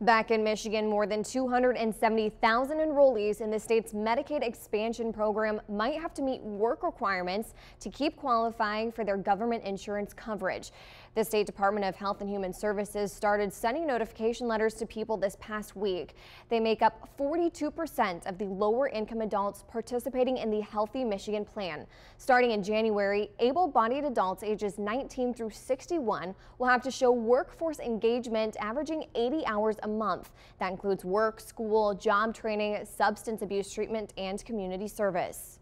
Back in Michigan, more than 270,000 enrollees in the state's Medicaid expansion program might have to meet work requirements to keep qualifying for their government insurance coverage. The State Department of Health and Human Services started sending notification letters to people this past week. They make up 42% of the lower-income adults participating in the Healthy Michigan Plan. Starting in January, able-bodied adults ages 19 through 61 will have to show workforce engagement averaging 80 hours a month. That includes work, school, job training, substance abuse treatment, and community service.